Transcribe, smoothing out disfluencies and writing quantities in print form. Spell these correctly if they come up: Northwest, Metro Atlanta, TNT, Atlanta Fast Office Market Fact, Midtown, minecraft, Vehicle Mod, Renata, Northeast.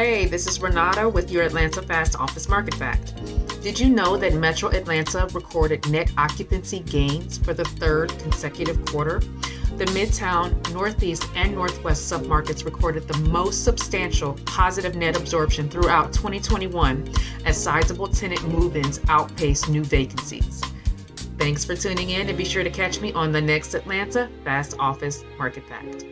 Hey, this is Renata with your Atlanta Fast Office Market Fact. Did you know that Metro Atlanta recorded net occupancy gains for the third consecutive quarter? The Midtown, Northeast, and Northwest submarkets recorded the most substantial positive net absorption throughout 2021 as sizable tenant move-ins outpaced new vacancies. Thanks for tuning in, and be sure to catch me on the next Atlanta Fast Office Market Fact.